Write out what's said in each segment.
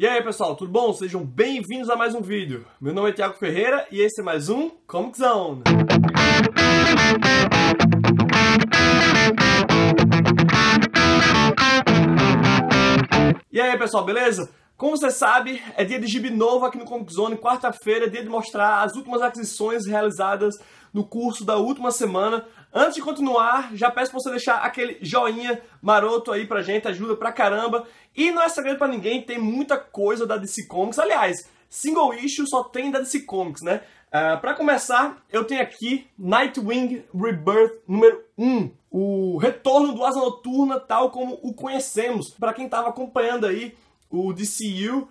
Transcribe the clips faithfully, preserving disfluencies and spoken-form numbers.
E aí pessoal, tudo bom? Sejam bem-vindos a mais um vídeo. Meu nome é Thiago Ferreira e esse é mais um Comix Zone. E aí pessoal, beleza? Como você sabe, é dia de gibi novo aqui no Comix Zone, quarta-feira é dia de mostrar as últimas aquisições realizadas no curso da última semana. Antes de continuar, já peço pra você deixar aquele joinha maroto aí pra gente, ajuda pra caramba. E não é segredo pra ninguém, tem muita coisa da D C Comics. Aliás, single issue só tem da D C Comics, né? Uh, pra começar, eu tenho aqui Nightwing Rebirth número um. O retorno do Asa Noturna, tal como o conhecemos. Pra quem tava acompanhando aí o D C U, uh,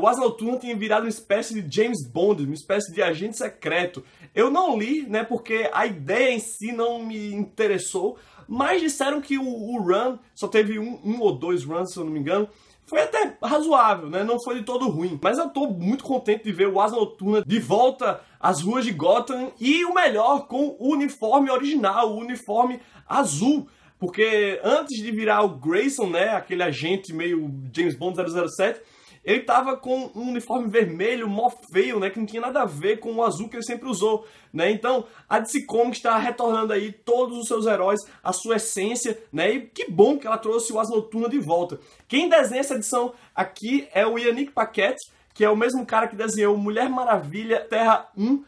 o Asa Noturna tinha virado uma espécie de James Bond, uma espécie de agente secreto. Eu não li, né, porque a ideia em si não me interessou, mas disseram que o, o run, só teve um, um ou dois runs, se eu não me engano, foi até razoável, né, não foi de todo ruim. Mas eu tô muito contente de ver o Asa Noturna de volta às ruas de Gotham, e o melhor, com o uniforme original, o uniforme azul. Porque antes de virar o Grayson, né, aquele agente meio James Bond zero zero sete, ele tava com um uniforme vermelho mó feio, né, que não tinha nada a ver com o azul que ele sempre usou, né? Então, a D C Comics está retornando aí todos os seus heróis, a sua essência, né? E que bom que ela trouxe o Asa Noturna de volta. Quem desenha essa edição aqui é o Yannick Paquette, que é o mesmo cara que desenhou Mulher Maravilha Terra um.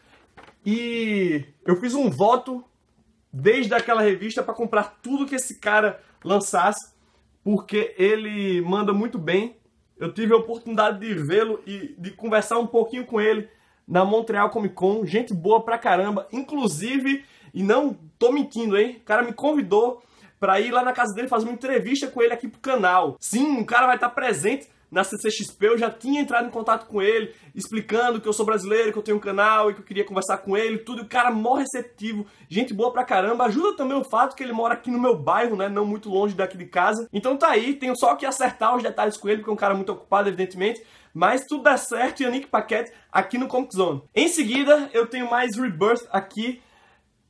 E eu fiz um voto desde aquela revista para comprar tudo que esse cara lançasse, porque ele manda muito bem. Eu tive a oportunidade de vê-lo e de conversar um pouquinho com ele na Montreal Comic Con. Gente boa pra caramba, inclusive, e não tô mentindo, hein? O cara me convidou para ir lá na casa dele fazer uma entrevista com ele aqui pro canal. Sim, o cara vai estar presente na C C X P, eu já tinha entrado em contato com ele, explicando que eu sou brasileiro, que eu tenho um canal e que eu queria conversar com ele, tudo. O cara mó receptivo, gente boa pra caramba. Ajuda também o fato que ele mora aqui no meu bairro, né, não muito longe daqui de casa. Então tá aí, tenho só que acertar os detalhes com ele, porque é um cara muito ocupado, evidentemente. Mas tudo dá certo, e Yannick Paquette aqui no Comix Zone. Em seguida, eu tenho mais Rebirth aqui.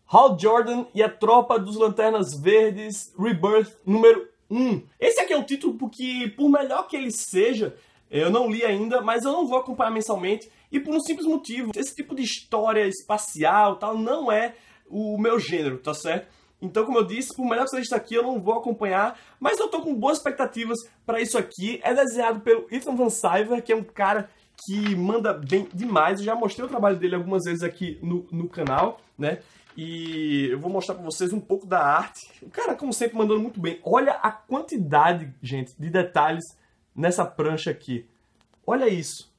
Hal Jordan e a Tropa dos Lanternas Verdes, Rebirth número um. Esse aqui é um título porque, por melhor que ele seja, eu não li ainda, mas eu não vou acompanhar mensalmente, e por um simples motivo: esse tipo de história espacial tal não é o meu gênero, tá certo? Então, como eu disse, por melhor que seja isso aqui, eu não vou acompanhar, mas eu tô com boas expectativas para isso aqui. É desenhado pelo Ethan Van Syver, que é um cara que manda bem demais. Eu já mostrei o trabalho dele algumas vezes aqui no, no canal, né? E eu vou mostrar pra vocês um pouco da arte. O cara, como sempre, mandando muito bem. Olha a quantidade, gente, de detalhes nessa prancha aqui. Olha isso,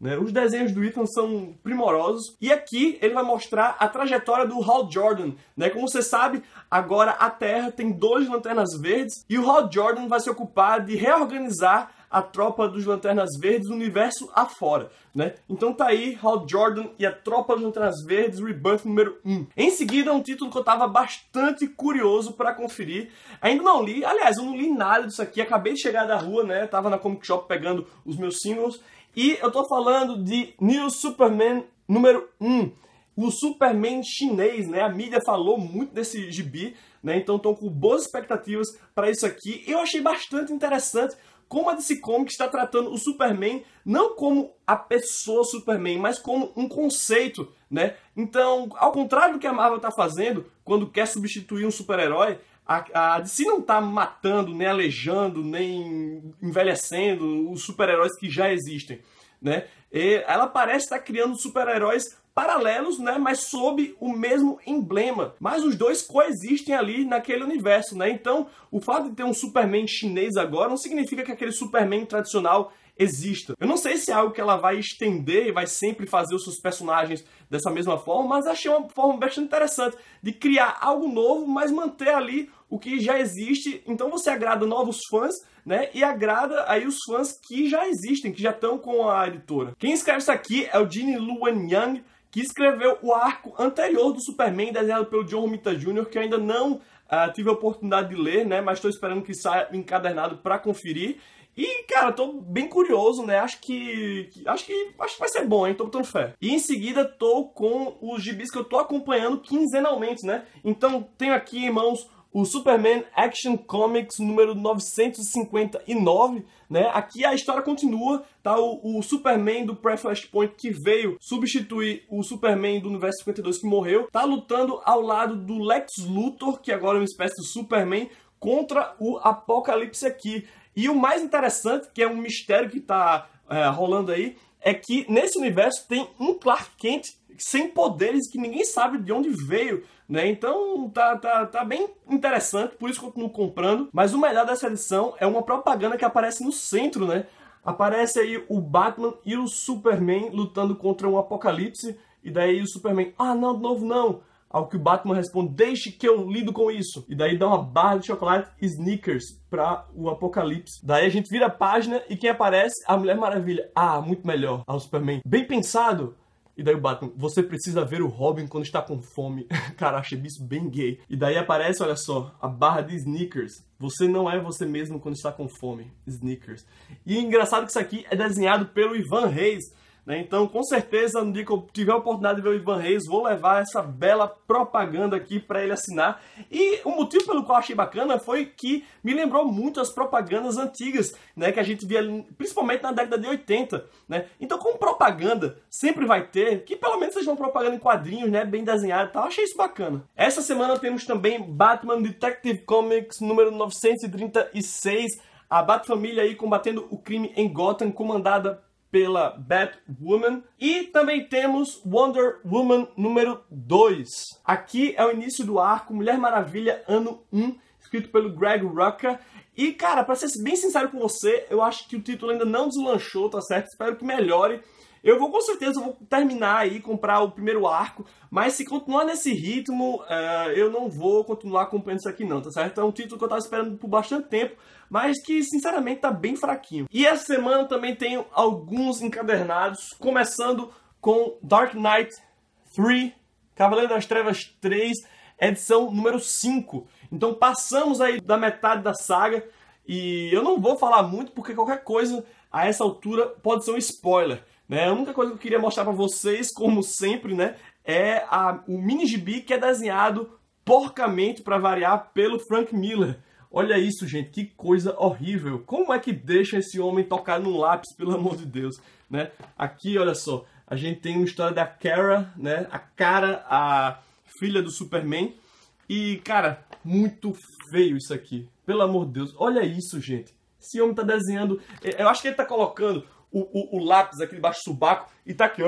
né? Os desenhos do Ethan são primorosos. E aqui ele vai mostrar a trajetória do Hal Jordan, né? Como você sabe, agora a Terra tem dois Lanternas Verdes, e o Hal Jordan vai se ocupar de reorganizar a Tropa dos Lanternas Verdes do universo afora, né? Então tá aí, Hal Jordan e a Tropa dos Lanternas Verdes, Rebirth número um. Em seguida, um título que eu tava bastante curioso pra conferir. Ainda não li, aliás, eu não li nada disso aqui, acabei de chegar da rua, né? Tava na Comic Shop pegando os meus singles. E eu tô falando de New Superman número um. O Superman chinês, né? A mídia falou muito desse gibi, né? Então tô com boas expectativas pra isso aqui. Eu achei bastante interessante como a D C Comics está tratando o Superman não como a pessoa Superman, mas como um conceito, né? Então, ao contrário do que a Marvel está fazendo, quando quer substituir um super-herói, a, a D C não está matando, nem aleijando, nem envelhecendo os super-heróis que já existem, né? E ela parece estar criando super-heróis paralelos, né, mas sob o mesmo emblema. Mas os dois coexistem ali naquele universo, né? Então, o fato de ter um Superman chinês agora não significa que aquele Superman tradicional exista. Eu não sei se é algo que ela vai estender e vai sempre fazer os seus personagens dessa mesma forma, mas achei uma forma bastante interessante de criar algo novo, mas manter ali o que já existe. Então você agrada novos fãs, né, e agrada aí os fãs que já existem, que já estão com a editora. Quem escreve isso aqui é o Gene Luan Yang, que escreveu o arco anterior do Superman, desenhado pelo John Romita Júnior, que eu ainda não uh, tive a oportunidade de ler, né? Mas estou esperando que saia encadernado para conferir. E, cara, tô bem curioso, né? Acho que, que, acho que, acho que vai ser bom, hein? Tô botando fé. E em seguida, tô com os gibis que eu tô acompanhando quinzenalmente, né? Então, tenho aqui em mãos o Superman Action Comics número novecentos e cinquenta e nove, né? Aqui a história continua, tá? O, o Superman do Pre-Flashpoint, que veio substituir o Superman do Universo cinquenta e dois que morreu, tá lutando ao lado do Lex Luthor, que agora é uma espécie de Superman, contra o Apocalipse aqui. E o mais interessante, que é um mistério que tá é, rolando aí, é que nesse universo tem um Clark Kent sem poderes, que ninguém sabe de onde veio, né? Então tá, tá, tá bem interessante, por isso continuo comprando. Mas o melhor dessa edição é uma propaganda que aparece no centro, né? Aparece aí o Batman e o Superman lutando contra um apocalipse, e daí o Superman, ah não, de novo não. Ao que o Batman responde, deixe que eu lido com isso. E daí dá uma barra de chocolate e Snickers pra o Apocalipse. Daí a gente vira a página e quem aparece? A Mulher Maravilha. Ah, muito melhor. Ah, o Superman, bem pensado. E daí o Batman, você precisa ver o Robin quando está com fome. Cara, achei isso bem gay. E daí aparece, olha só, a barra de Snickers. Você não é você mesmo quando está com fome. Snickers. E engraçado que isso aqui é desenhado pelo Ivan Reis. Então, com certeza, no dia que eu tiver a oportunidade de ver o Ivan Reis, vou levar essa bela propaganda aqui para ele assinar. E o motivo pelo qual achei bacana foi que me lembrou muito as propagandas antigas, né, que a gente via principalmente na década de oitenta. Né? Então, como propaganda sempre vai ter, que pelo menos seja uma propaganda em quadrinhos, né, bem desenhada e tal, achei isso bacana. Essa semana temos também Batman Detective Comics número novecentos e trinta e seis, a Bat-Família aí combatendo o crime em Gotham, comandada pela Batwoman. E também temos Wonder Woman número dois. Aqui é o início do arco Mulher Maravilha ano um, escrito pelo Greg Rucka. E, cara, pra ser bem sincero com você, eu acho que o título ainda não deslanchou, tá certo? Espero que melhore. Eu vou, com certeza, vou terminar aí, comprar o primeiro arco, mas se continuar nesse ritmo, uh, eu não vou continuar acompanhando isso aqui não, tá certo? É um título que eu tava esperando por bastante tempo, mas que, sinceramente, tá bem fraquinho. E essa semana também tenho alguns encadernados, começando com Dark Knight três, Cavaleiro das Trevas três, edição número cinco. Então passamos aí da metade da saga, e eu não vou falar muito, porque qualquer coisa a essa altura pode ser um spoiler. Né? A única coisa que eu queria mostrar pra vocês, como sempre, né, é a, o mini-gibi que é desenhado porcamente, pra variar, pelo Frank Miller. Olha isso, gente, que coisa horrível. Como é que deixa esse homem tocar num lápis, pelo amor de Deus, né? Aqui, olha só, a gente tem uma história da Kara, né? A Kara, a filha do Superman. E, cara, muito feio isso aqui. Pelo amor de Deus, olha isso, gente. Esse homem tá desenhando... Eu acho que ele tá colocando... O, o, o lápis aqui debaixo do subaco e tá aqui.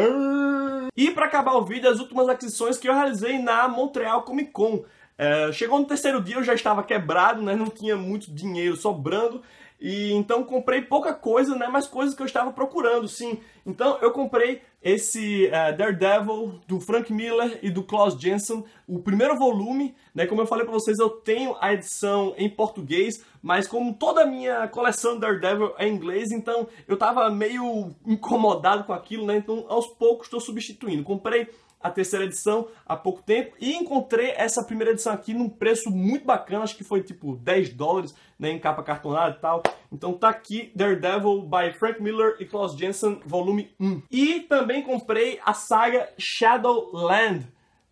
E pra acabar o vídeo, as últimas aquisições que eu realizei na Montreal Comic Con. É, chegou no terceiro dia, eu já estava quebrado, né? Não tinha muito dinheiro sobrando. E então comprei pouca coisa, né? Mas coisas que eu estava procurando, sim. Então eu comprei esse uh, Daredevil do Frank Miller e do Klaus Jensen, o primeiro volume, né? Como eu falei pra vocês, eu tenho a edição em português, mas como toda a minha coleção Daredevil é em inglês, então eu tava meio incomodado com aquilo, né? Então aos poucos estou substituindo. Comprei a terceira edição há pouco tempo e encontrei essa primeira edição aqui num preço muito bacana, acho que foi tipo dez dólares, né, em capa cartonada e tal. Então tá aqui, Daredevil by Frank Miller e Klaus Jensen, volume um. E também comprei a saga Shadowland,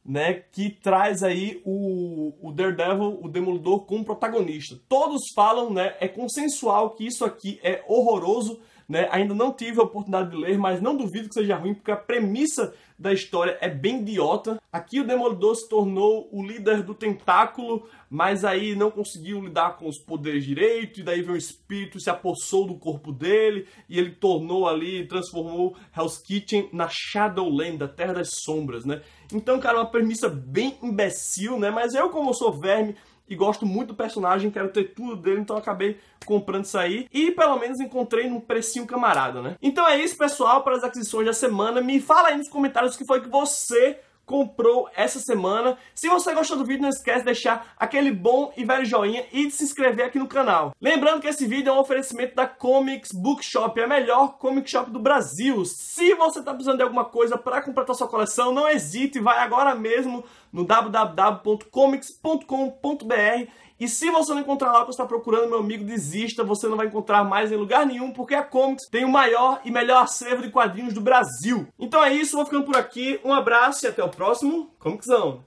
né, que traz aí o, o Daredevil, o Demolidor, como protagonista. Todos falam, né, é consensual que isso aqui é horroroso. Né? Ainda não tive a oportunidade de ler, mas não duvido que seja ruim, porque a premissa da história é bem idiota. Aqui o Demolidor se tornou o líder do tentáculo, mas aí não conseguiu lidar com os poderes direito, e daí veio um espírito e se apossou do corpo dele, e ele tornou ali, transformou Hell's Kitchen na Shadowland, a Terra das Sombras, né? Então, cara, uma premissa bem imbecil, né? Mas eu, como eu sou verme, e gosto muito do personagem, quero ter tudo dele, então acabei comprando isso aí. E pelo menos encontrei num precinho camarada, né? Então é isso, pessoal, para as aquisições da semana. Me fala aí nos comentários o que foi que você comprou essa semana. Se você gostou do vídeo, não esquece de deixar aquele bom e velho joinha e de se inscrever aqui no canal. Lembrando que esse vídeo é um oferecimento da Comix Bookshop, a melhor comic shop do Brasil. Se você está precisando de alguma coisa para completar sua coleção, não hesite, vai agora mesmo no w w w ponto comix ponto com ponto b r. E se você não encontrar lá o que você está procurando, meu amigo, desista, você não vai encontrar mais em lugar nenhum, porque a Comix tem o maior e melhor acervo de quadrinhos do Brasil. Então é isso, vou ficando por aqui, um abraço e até o próximo Comix Zone.